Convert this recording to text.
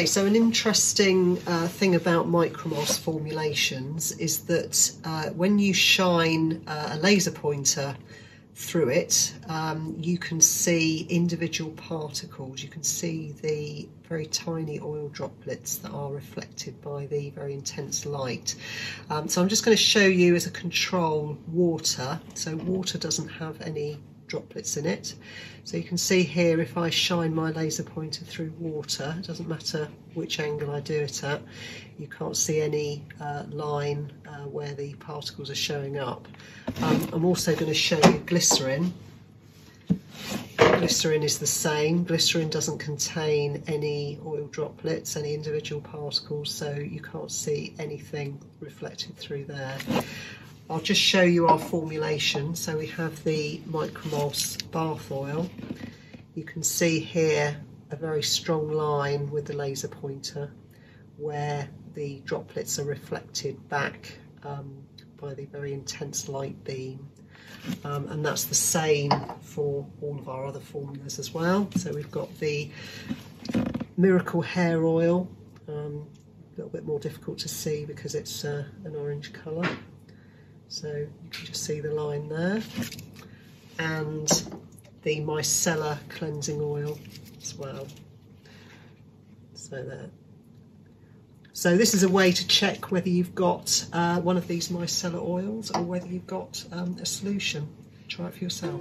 Okay, so an interesting thing about Micromulse formulations is that when you shine a laser pointer through it, you can see individual particles. You can see the very tiny oil droplets that are reflected by the very intense light. So I'm just going to show you as a control water. So water doesn't have any droplets in it. So you can see here, if I shine my laser pointer through water, it doesn't matter which angle I do it at, you can't see any line where the particles are showing up. I'm also going to show you glycerin. Glycerin is the same. Glycerin doesn't contain any oil droplets, any individual particles, so you can't see anything reflected through there. I'll just show you our formulation. So we have the Micromulse bath oil. You can see here a very strong line with the laser pointer where the droplets are reflected back by the very intense light beam. And that's the same for all of our other formulas as well. So we've got the Miracle Hair Oil, a little bit more difficult to see because it's an orange colour. So you can just see the line there, and the micellar cleansing oil as well. So there. So this is a way to check whether you've got one of these micellar oils or whether you've got a solution. Try it for yourself.